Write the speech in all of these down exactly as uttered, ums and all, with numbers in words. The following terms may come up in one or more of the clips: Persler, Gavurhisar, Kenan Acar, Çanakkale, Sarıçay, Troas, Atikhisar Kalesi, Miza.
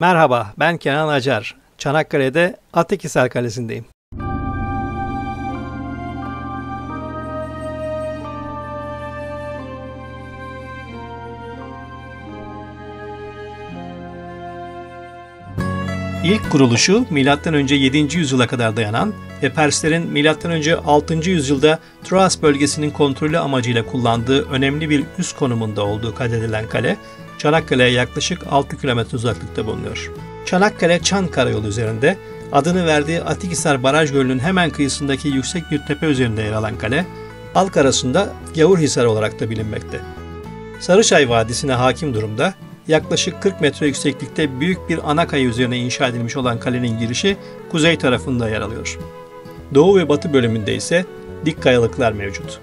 Merhaba, ben Kenan Acar. Çanakkale'de Atikhisar Kalesi'ndeyim. İlk kuruluşu milattan önce yedinci yüzyıla kadar dayanan ve Perslerin milattan önce altıncı yüzyılda Troas bölgesinin kontrolü amacıyla kullandığı önemli bir üs konumunda olduğu kaydedilen kale, Çanakkale'ye yaklaşık altı kilometre uzaklıkta bulunuyor. Çanakkale-Çan Karayolu üzerinde adını verdiği Atikhisar Baraj Gölü'nün hemen kıyısındaki yüksek bir tepe üzerinde yer alan kale, halk arasında Gavurhisar olarak da bilinmekte. Sarıçay Vadisi'ne hakim durumda, yaklaşık kırk metre yükseklikte büyük bir ana kaya üzerine inşa edilmiş olan kalenin girişi kuzey tarafında yer alıyor. Doğu ve batı bölümünde ise dik kayalıklar mevcut.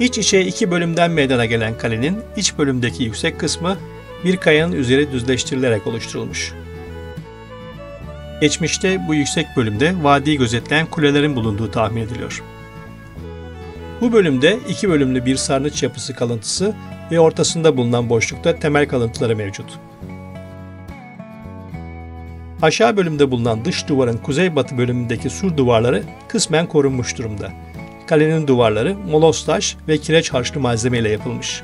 İç içe iki bölümden meydana gelen kalenin iç bölümdeki yüksek kısmı bir kayanın üzeri düzleştirilerek oluşturulmuş. Geçmişte bu yüksek bölümde vadiyi gözetleyen kulelerin bulunduğu tahmin ediliyor. Bu bölümde iki bölümlü bir sarnıç yapısı kalıntısı ve ortasında bulunan boşlukta temel kalıntıları mevcut. Aşağı bölümde bulunan dış duvarın kuzeybatı bölümündeki sur duvarları kısmen korunmuş durumda. Kalenin duvarları molos taş ve kireç harçlı malzeme ile yapılmış.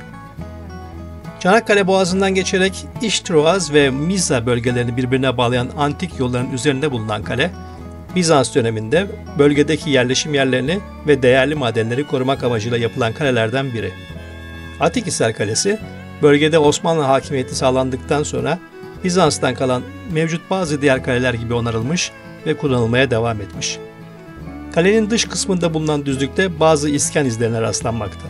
Çanakkale Boğazı'ndan geçerek İç Troas ve Miza bölgelerini birbirine bağlayan antik yolların üzerinde bulunan kale, Bizans döneminde bölgedeki yerleşim yerlerini ve değerli madenleri korumak amacıyla yapılan kalelerden biri. Atikhisar Kalesi, bölgede Osmanlı hakimiyeti sağlandıktan sonra Bizans'tan kalan mevcut bazı diğer kaleler gibi onarılmış ve kullanılmaya devam etmiş. Kalenin dış kısmında bulunan düzlükte bazı iskan izlerine rastlanmakta.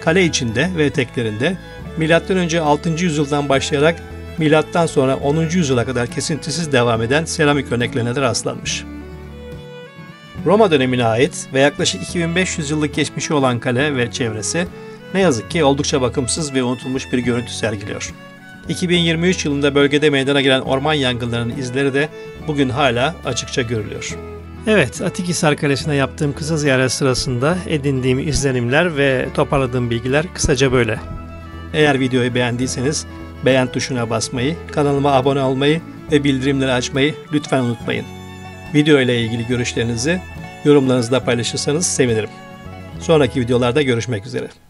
Kale içinde ve eteklerinde milattan önce altıncı yüzyıldan başlayarak milattan sonra onuncu yüzyıla kadar kesintisiz devam eden seramik örneklerine de rastlanmış. Roma dönemine ait ve yaklaşık iki bin beş yüz yıllık geçmişi olan kale ve çevresi ne yazık ki oldukça bakımsız ve unutulmuş bir görüntü sergiliyor. iki bin yirmi üç yılında bölgede meydana gelen orman yangınlarının izleri de bugün hala açıkça görülüyor. Evet, Atikhisar Kalesi'ne yaptığım kısa ziyaret sırasında edindiğim izlenimler ve toparladığım bilgiler kısaca böyle. Eğer videoyu beğendiyseniz beğen tuşuna basmayı, kanalıma abone olmayı ve bildirimleri açmayı lütfen unutmayın. Video ile ilgili görüşlerinizi yorumlarınızda paylaşırsanız sevinirim. Sonraki videolarda görüşmek üzere.